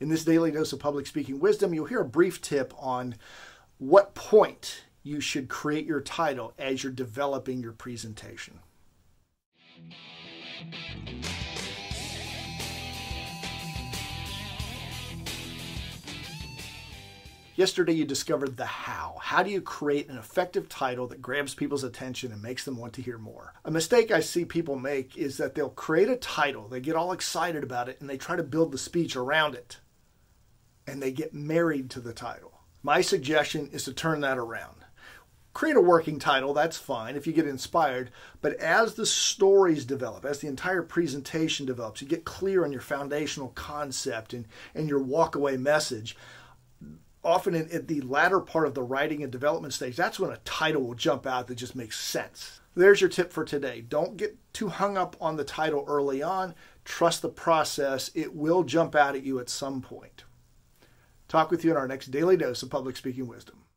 In this daily dose of public speaking wisdom, you'll hear a brief tip on what point you should create your title as you're developing your presentation. Yesterday, you discovered the how. How do you create an effective title that grabs people's attention and makes them want to hear more? A mistake I see people make is that they'll create a title, they get all excited about it, and they try to build the speech around it, and they get married to the title. My suggestion is to turn that around. Create a working title, that's fine if you get inspired, but as the stories develop, as the entire presentation develops, you get clear on your foundational concept and your walkaway message. Often at the latter part of the writing and development stage, that's when a title will jump out that just makes sense. There's your tip for today. Don't get too hung up on the title early on. Trust the process. It will jump out at you at some point. Talk with you in our next Daily Dose of Public Speaking Wisdom.